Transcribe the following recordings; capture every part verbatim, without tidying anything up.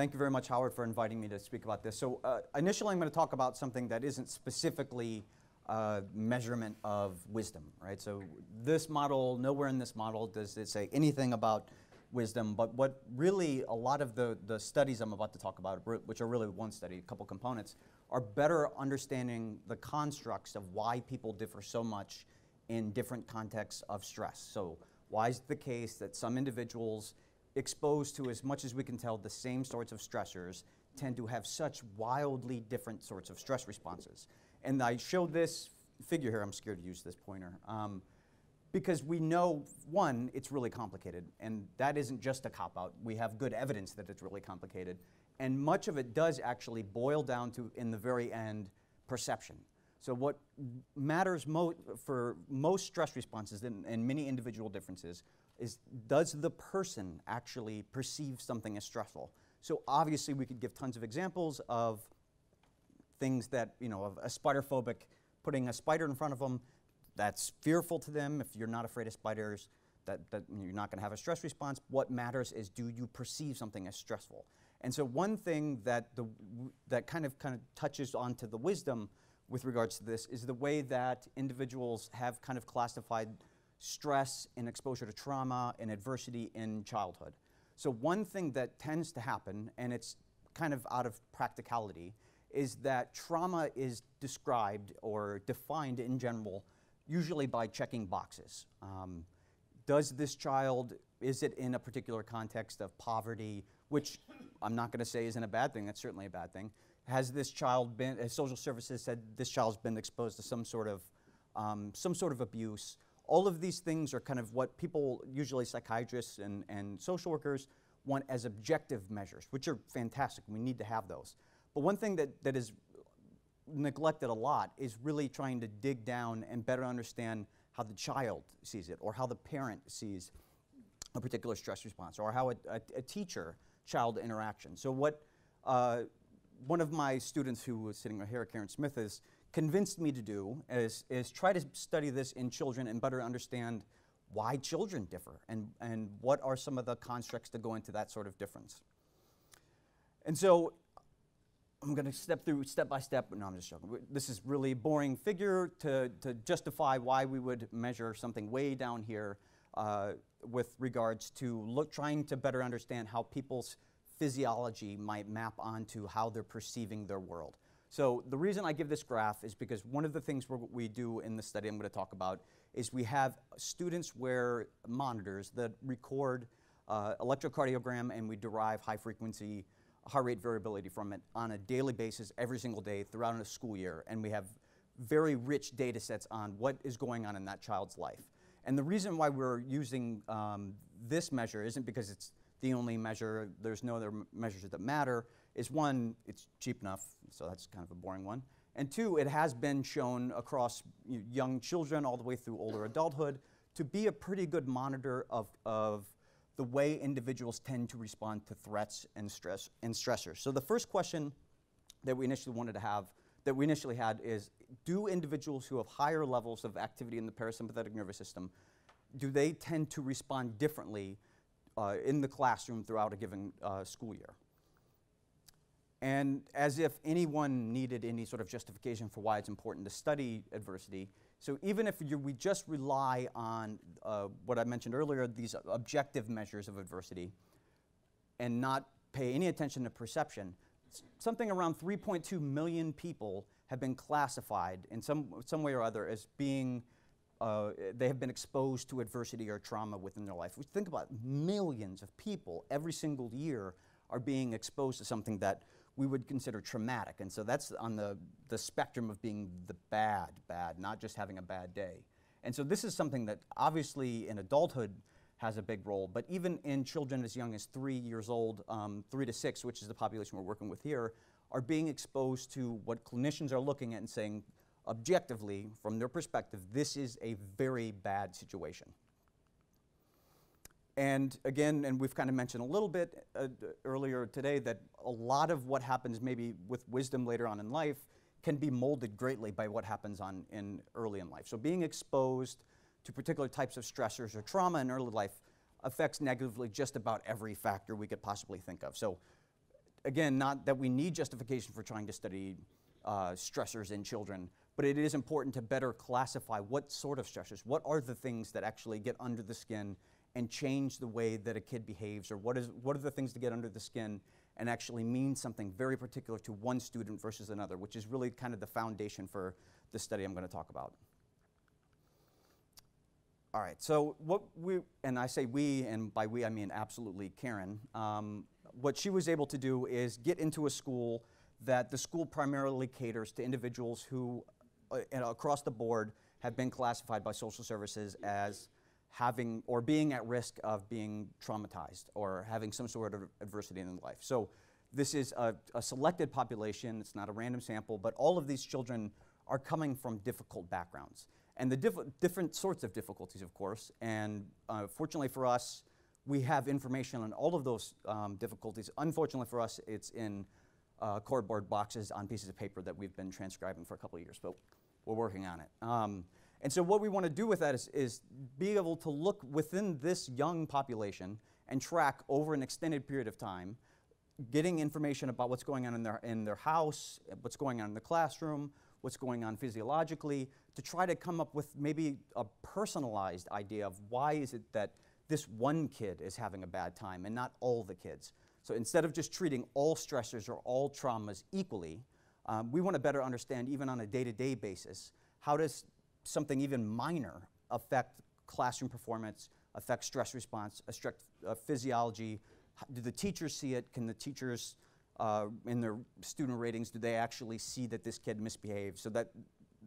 Thank you very much, Howard, for inviting me to speak about this. So uh, initially, I'm going to talk about something that isn't specifically uh, measurement of wisdom, right? So this model, nowhere in this model does it say anything about wisdom, but what really a lot of the, the studies I'm about to talk about, which are really one study, a couple components, are better understanding the constructs of why people differ so much in different contexts of stress. So why is it the case that some individuals exposed to, as much as we can tell, the same sorts of stressors tend to have such wildly different sorts of stress responses? And I showed this figure here. I'm scared to use this pointer. Um, Because we know, one, it's really complicated, and that isn't just a cop-out. We have good evidence that it's really complicated, and much of it does actually boil down to, in the very end, perception. So what matters mo for most stress responses and, and many individual differences is, does the person actually perceive something as stressful? So obviously we could give tons of examples of things that, you know, a spiderphobic, putting a spider in front of them, that's fearful to them. If you're not afraid of spiders, that, that you're not going to have a stress response. What matters is, do you perceive something as stressful? And so one thing that, the, that kind of, kind of touches onto the wisdom with regards to this is the way that individuals have kind of classified stress and exposure to trauma and adversity in childhood. So one thing that tends to happen, and it's kind of out of practicality, is that trauma is described or defined in general usually by checking boxes. Um, does this child, is it in a particular context of poverty, which I'm not going to say isn't a bad thing, that's certainly a bad thing. Has this child been, has social services said this child's been exposed to some sort of, um, some sort of abuse? All of these things are kind of what people, usually psychiatrists and, and social workers, want as objective measures, which are fantastic. We need to have those. But one thing that, that is neglected a lot is really trying to dig down and better understand how the child sees it, or how the parent sees a particular stress response, or how a, a, a teacher-child interaction. So what uh, one of my students who was sitting right here, Karen Smith, has convinced me to do is, is try to study this in children and better understand why children differ and, and what are some of the constructs that go into that sort of difference. And so I'm going to step through step by step. No, I'm just joking. This is really boring figure to, to justify why we would measure something way down here uh, with regards to look, trying to better understand how people's physiology might map onto how they're perceiving their world. So the reason I give this graph is because one of the things we're, we do in the study I'm going to talk about is we have students wear monitors that record uh, electrocardiogram, and we derive high frequency heart rate variability from it on a daily basis, every single day throughout a school year, and we have very rich data sets on what is going on in that child's life. And the reason why we're using um, this measure isn't because it's the only measure, there's no other measures that matter, is one, it's cheap enough, so that's kind of a boring one, and two, it has been shown across young children all the way through older adulthood to be a pretty good monitor of, of the way individuals tend to respond to threats and stress and stressors. So the first question that we initially wanted to have, that we initially had, is: do individuals who have higher levels of activity in the parasympathetic nervous system, do they tend to respond differently uh, in the classroom throughout a given uh, school year? And as if anyone needed any sort of justification for why it's important to study adversity. So even if you, we just rely on uh, what I mentioned earlier, these objective measures of adversity, and not pay any attention to perception, something around three point two million people have been classified in some, some way or other as being, uh, they have been exposed to adversity or trauma within their life. We think about millions of people every single year are being exposed to something that we would consider traumatic. And so that's on the, the spectrum of being the bad, bad, not just having a bad day. And so this is something that obviously in adulthood has a big role, but even in children as young as three years old, um, three to six, which is the population we're working with here, are being exposed to what clinicians are looking at and saying, objectively, from their perspective, this is a very bad situation. And again, and we've kind of mentioned a little bit uh, earlier today that a lot of what happens maybe with wisdom later on in life can be molded greatly by what happens on in early in life. So being exposed to particular types of stressors or trauma in early life affects negatively just about every factor we could possibly think of. So again, not that we need justification for trying to study uh, stressors in children, but it is important to better classify what sort of stressors, what are the things that actually get under the skin and change the way that a kid behaves, or what is what are the things that get under the skin and actually mean something very particular to one student versus another, which is really kind of the foundation for the study I'm going to talk about. All right, so what we, and I say we, and by we I mean absolutely Karen, um, what she was able to do is get into a school that the school primarily caters to individuals who, uh, across the board, have been classified by social services as having or being at risk of being traumatized or having some sort of adversity in life. So this is a, a selected population, it's not a random sample, but all of these children are coming from difficult backgrounds. And the diff different sorts of difficulties, of course, and uh, fortunately for us, we have information on all of those um, difficulties. Unfortunately for us, it's in uh, cardboard boxes on pieces of paper that we've been transcribing for a couple of years, but we're working on it. Um, And so what we want to do with that is, is be able to look within this young population and track over an extended period of time, getting information about what's going on in their, in their house, what's going on in the classroom, what's going on physiologically, to try to come up with maybe a personalized idea of why is it that this one kid is having a bad time and not all the kids. So instead of just treating all stressors or all traumas equally, um, we want to better understand, even on a day-to-day basis, how does something even minor affect classroom performance, affect stress response, affect uh, physiology. Do the teachers see it? Can the teachers, uh, in their student ratings, do they actually see that this kid misbehaves? So that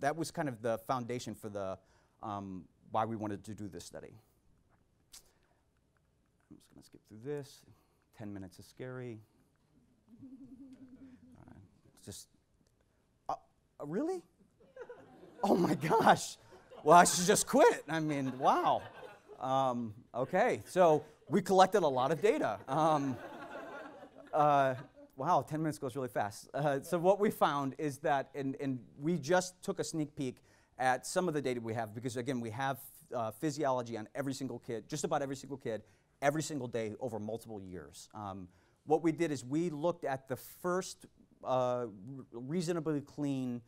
that was kind of the foundation for the um, why we wanted to do this study. I'm just going to skip through this. Ten minutes is scary. All right. Just uh, uh, really. Oh my gosh, well, I should just quit. I mean, wow. Um, okay, so we collected a lot of data. Um, uh, wow, ten minutes goes really fast. Uh, so what we found is that, and, and we just took a sneak peek at some of the data we have, because again, we have uh, physiology on every single kid, just about every single kid, every single day over multiple years. Um, what we did is we looked at the first uh, reasonably clean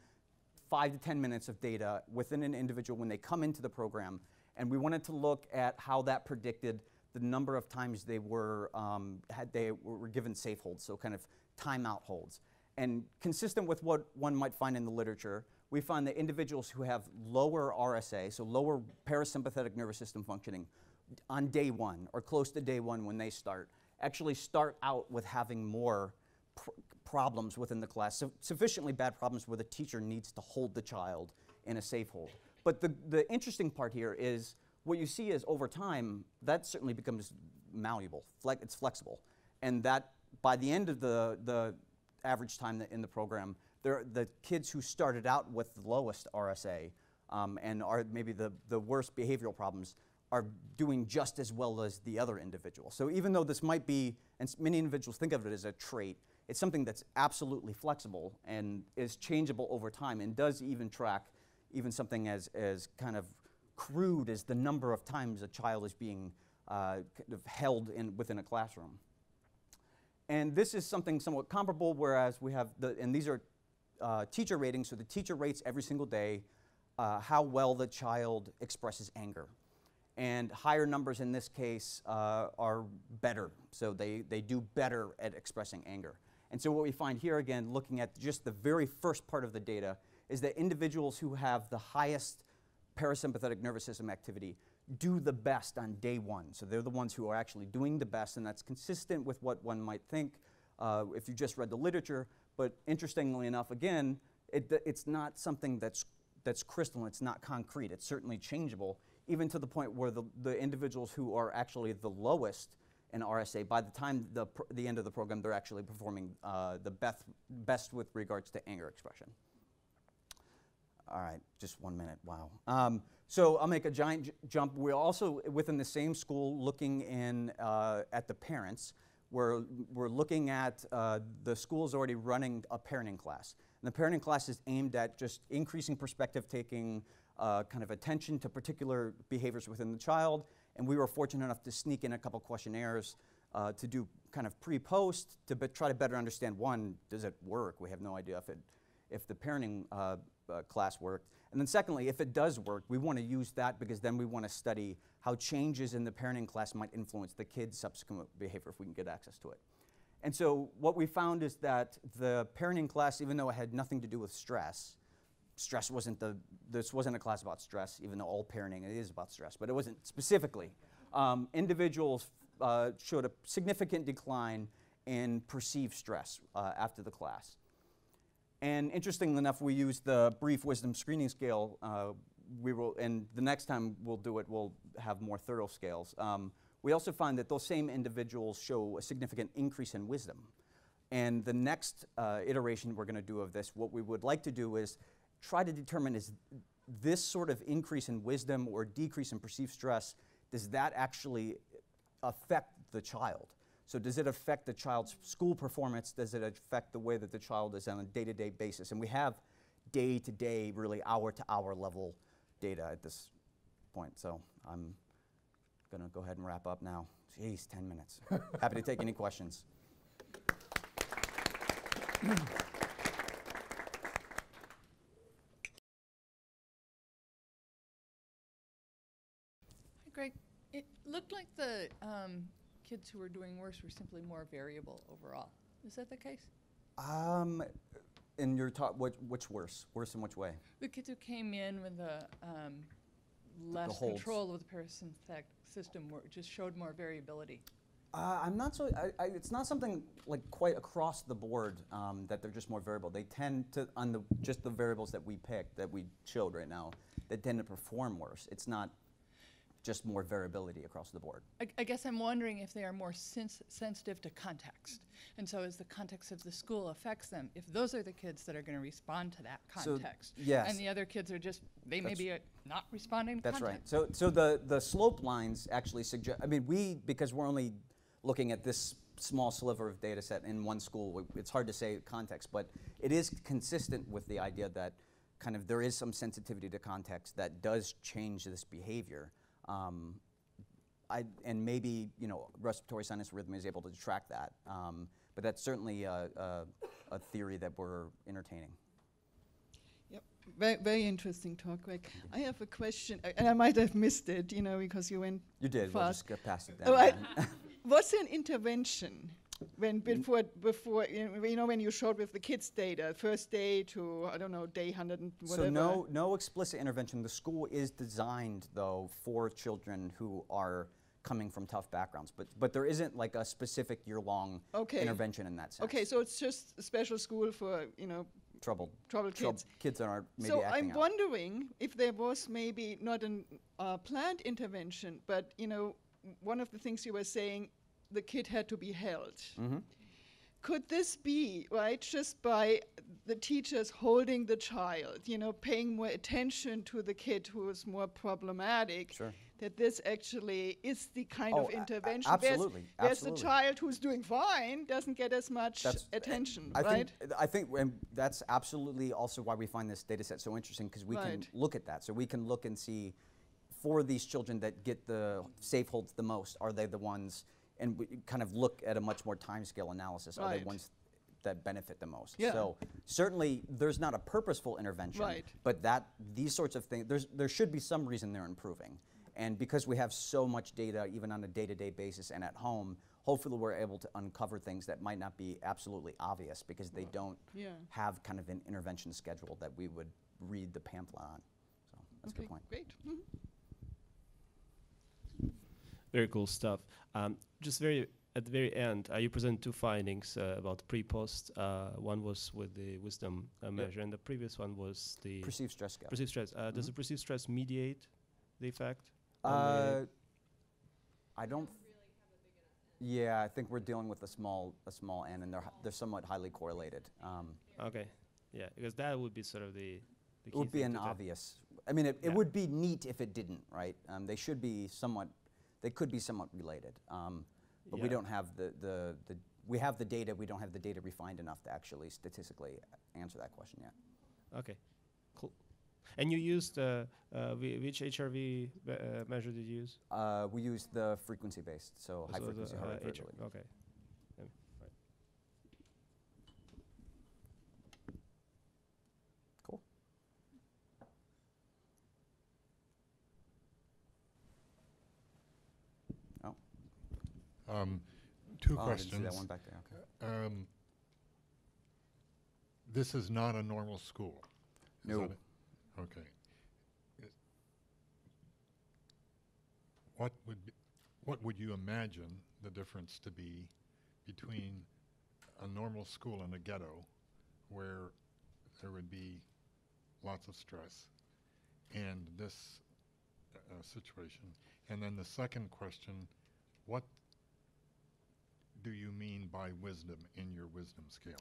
five to ten minutes of data within an individual when they come into the program. And we wanted to look at how that predicted the number of times they were, um, had they were given safe holds, so kind of timeout holds. And consistent with what one might find in the literature, we find that individuals who have lower R S A, so lower parasympathetic nervous system functioning, on day one or close to day one when they start, actually start out with having more problems within the class, so sufficiently bad problems where the teacher needs to hold the child in a safe hold. But the, the interesting part here is what you see is over time, that certainly becomes malleable, flex, it's flexible. And that by the end of the, the average time in the program, there, the kids who started out with the lowest R S A um, and are maybe the, the worst behavioral problems are doing just as well as the other individual. So even though this might be, and many individuals think of it as a trait, it's something that's absolutely flexible and is changeable over time and does even track even something as, as kind of crude as the number of times a child is being uh, kind of held in, within a classroom. And this is something somewhat comparable, whereas we have, the, and these are uh, teacher ratings, so the teacher rates every single day uh, how well the child expresses anger. And higher numbers in this case uh, are better, so they, they do better at expressing anger. And so what we find here, again, looking at just the very first part of the data, is that individuals who have the highest parasympathetic nervous system activity do the best on day one. So they're the ones who are actually doing the best, and that's consistent with what one might think uh, if you just read the literature. But interestingly enough, again, it, it's not something that's, that's crystalline, it's not concrete, it's certainly changeable, even to the point where the, the individuals who are actually the lowest in R S A, by the time the, pr the end of the program, they're actually performing uh, the best, best with regards to anger expression. All right, just one minute, wow. Um, so I'll make a giant j jump. We're also within the same school looking in uh, at the parents. We're, we're looking at uh, the school's already running a parenting class. And the parenting class is aimed at just increasing perspective taking, uh, kind of attention to particular behaviors within the child. And we were fortunate enough to sneak in a couple questionnaires uh, to do kind of pre-post to be try to better understand, one, does it work? We have no idea if, it, if the parenting uh, uh, class worked. And then secondly, if it does work, we want to use that because then we want to study how changes in the parenting class might influence the kid's subsequent behavior if we can get access to it. And so what we found is that the parenting class, even though it had nothing to do with stress, stress wasn't the, this wasn't a class about stress, even though all parenting it is about stress, but it wasn't specifically. Um, individuals uh, showed a significant decline in perceived stress uh, after the class. And interestingly enough, we used the brief wisdom screening scale. Uh, we will, and the next time we'll do it, we'll have more thorough scales. Um, We also find that those same individuals show a significant increase in wisdom. And the next uh, iteration we're going to do of this, what we would like to do is try to determine, is this sort of increase in wisdom or decrease in perceived stress, does that actually affect the child? So does it affect the child's school performance? Does it affect the way that the child is on a day-to-day basis? And we have day-to-day, really hour-to-hour level data at this point. So I'm going to go ahead and wrap up now. Jeez, ten minutes. Happy to take any questions. Hi, Greg. It looked like the um, kids who were doing worse were simply more variable overall. Is that the case? Um, in your talk, which, which worse? Worse in which way? The kids who came in with a um, less control of the parasympathetic system were just showed more variability. Uh, I'm not so. I, I, it's not something like quite across the board um, that they're just more variable. They tend to on the just the variables that we picked that we showed right now. They tend to perform worse. It's not just more variability across the board. I, I guess I'm wondering if they are more sens sensitive to context, and so as the context of the school affects them, if those are the kids that are going to respond to that context, so yes, and the other kids are just they that's may be. A not responding to that's content. Right. So, so the, the slope lines actually suggest, I mean, we, because we're only looking at this small sliver of data set in one school, we, it's hard to say context, but it is consistent with the idea that kind of there is some sensitivity to context that does change this behavior. Um, I, and maybe, you know, respiratory sinus rhythm is able to track that, um, but that's certainly a, a, a theory that we're entertaining. Very, very interesting talk, Greg. I have a question, uh, and I might have missed it, you know, because you went You did, fast. We'll just get past it then. Oh, I, was there an intervention when before, before you know, when you showed with the kids' data, first day to, I don't know, day one hundred and whatever? So no, no explicit intervention. The school is designed, though, for children who are coming from tough backgrounds, but but there isn't like a specific year-long okay. intervention in that sense. Okay, so it's just a special school for, you know, Troubled, troubled kids. Kids that are maybe so acting I'm out. Wondering if there was maybe not a uh, planned intervention, but you know, one of the things you were saying, the kid had to be held. Mm-hmm. Could this be right just by the teachers holding the child, you know, paying more attention to the kid who is more problematic? Sure. That this actually is the kind oh, of intervention. Absolutely. There's, there's absolutely. The child who's doing fine doesn't get as much that's attention, I right? Think, I think and that's absolutely also why we find this data set so interesting, because we right. can look at that. So we can look and see for these children that get the safe holds the most, are they the ones, and we kind of look at a much more time scale analysis, right. Are they ones that benefit the most. Yeah. So certainly there's not a purposeful intervention, right. But that these sorts of things, there's, there should be some reason they're improving. And because we have so much data, even on a day-to-day basis and at home, hopefully we're able to uncover things that might not be absolutely obvious because they don't yeah. have kind of an intervention schedule that we would read the pamphlet on. So that's okay, a good point. Great. Mm-hmm. Very cool stuff. Um, just very at the very end, uh, you present two findings uh, about pre-post. Uh, one was with the wisdom uh, measure, yep. and the previous one was the perceived stress scale. Perceived stress. Uh, mm-hmm. Does the perceived stress mediate the effect? Uh, I don't. Yeah, I think we're dealing with a small, a small n, and they're hi they're somewhat highly correlated. Um, okay, yeah, because that would be sort of the. the it would be an obvious. I mean, it, yeah. it would be neat if it didn't, right? Um, they should be somewhat. They could be somewhat related, um, but yeah. we don't have the, the the we have the data. We don't have the data refined enough to actually statistically answer that question yet. Okay, cool. And you used uh, uh, which H R V uh, measure did you use? Uh, we used the frequency-based, so high so frequency, high uh, variability. Okay. Um, two oh, questions. I didn't see that one back there. Okay. Um, this is not a normal school. No. Nope. Okay. It, what would be, what would you imagine the difference to be between a normal school and a ghetto, where there would be lots of stress, and this uh, situation? And then the second question: what do you mean by wisdom in your wisdom scale?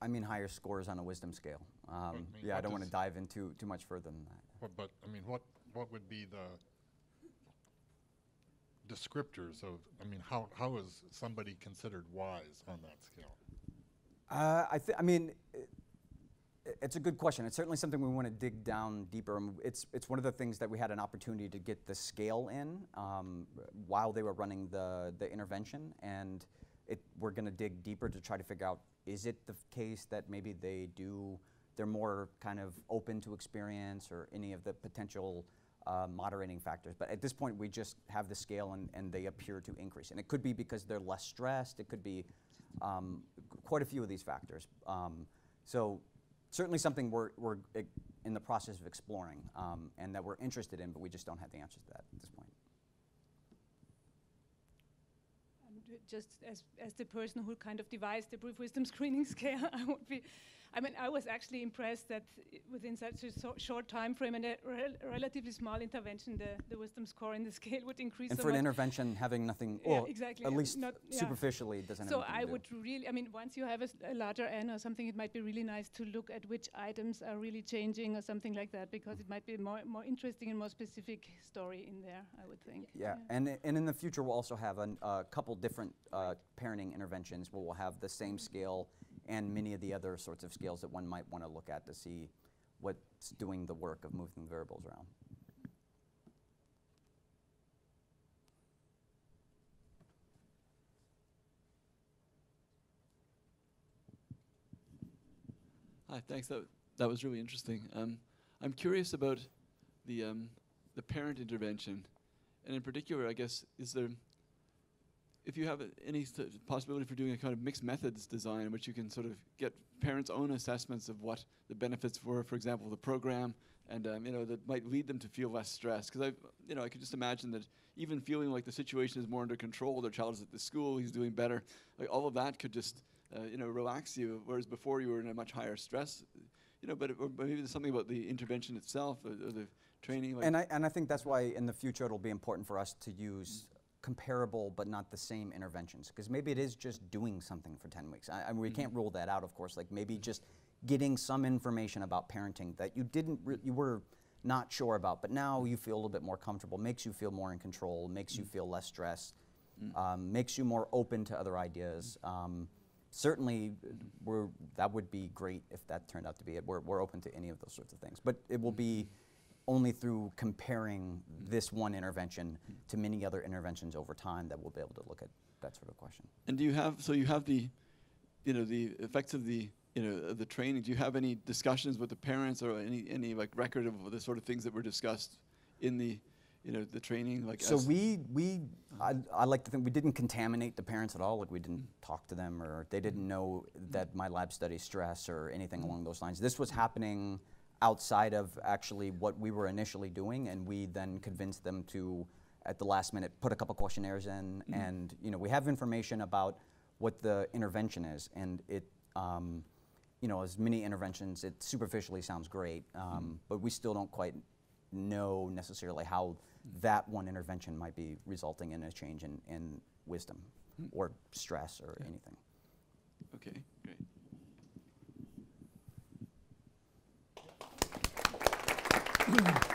I mean higher scores on a wisdom scale. Um, I mean yeah, I don't want to dive into too much further than that. But, but I mean, what what would be the descriptors of? I mean, how how is somebody considered wise on that scale? Uh, I th I mean, it, it's a good question. It's certainly something we want to dig down deeper. It's it's one of the things that we had an opportunity to get the scale in um, while they were running the the intervention and. It, we're going to dig deeper to try to figure out, is it the case that maybe they do, they're more kind of open to experience or any of the potential uh, moderating factors. But at this point, we just have the scale and, and they appear to increase. And it could be because they're less stressed. It could be um, quite a few of these factors. Um, so certainly something we're, we're in the process of exploring um, and that we're interested in, but we just don't have the answers to that at this point. Just as, as the person who kind of devised the brief wisdom screening scale, I would be, I mean, I was actually impressed that within such a so short time frame and a rel relatively small intervention, the, the wisdom score in the scale would increase. And for an intervention having nothing, yeah, or exactly, at least not, superficially yeah. doesn't have anything to do. So I would really, I mean, once you have a, a larger N or something, it might be really nice to look at which items are really changing or something like that, because it might be a more, more interesting and more specific story in there, I would think. Yeah, yeah. And, and in the future, we'll also have a uh, couple different uh, parenting interventions where we'll have the same scale and many of the other sorts of scales that one might want to look at to see what's doing the work of moving the variables around. Hi, thanks. That, that was really interesting. Um, I'm curious about the, um, the parent intervention. And in particular, I guess, is there if you have uh, any possibility for doing a kind of mixed methods design in which you can sort of get parents' own assessments of what the benefits were, for example, the program, and um, you know, that might lead them to feel less stressed. Because I, you know, I could just imagine that even feeling like the situation is more under control, their child is at the school, he's doing better, like all of that could just, uh, you know, relax you, whereas before you were in a much higher stress, you know, but, it, or maybe there's something about the intervention itself, or, or the training. Like and, I, and I think that's why in the future it'll be important for us to use comparable but not the same interventions, because maybe it is just doing something for ten weeks. I, I mean, we mm-hmm. can't rule that out, of course, like maybe just getting some information about parenting that you didn't re you were not sure about, but now you feel a little bit more comfortable, makes you feel more in control, makes mm-hmm. you feel less stressed, mm-hmm. um, makes you more open to other ideas. Um, certainly we're, that would be great if that turned out to be it. We're, we're open to any of those sorts of things, but it will be only through comparing mm. this one intervention mm. to many other interventions over time that we'll be able to look at that sort of question. And do you have, so you have the, you know, the effects of the, you know, of the training. Do you have any discussions with the parents or any, any like record of the sort of things that were discussed in the, you know, the training? Like so we, we I, I like to think we didn't contaminate the parents at all. Like we didn't mm. talk to them or they didn't know mm. that my lab study stress or anything along those lines. This was happening outside of actually what we were initially doing, and we then convinced them to, at the last minute, put a couple questionnaires in, mm-hmm. and you know we have information about what the intervention is, and it, um, you know, as many interventions, it superficially sounds great, um, mm-hmm. but we still don't quite know necessarily how mm-hmm. that one intervention might be resulting in a change in, in wisdom, mm-hmm. or stress, or yeah. anything. Okay, great. Thank you.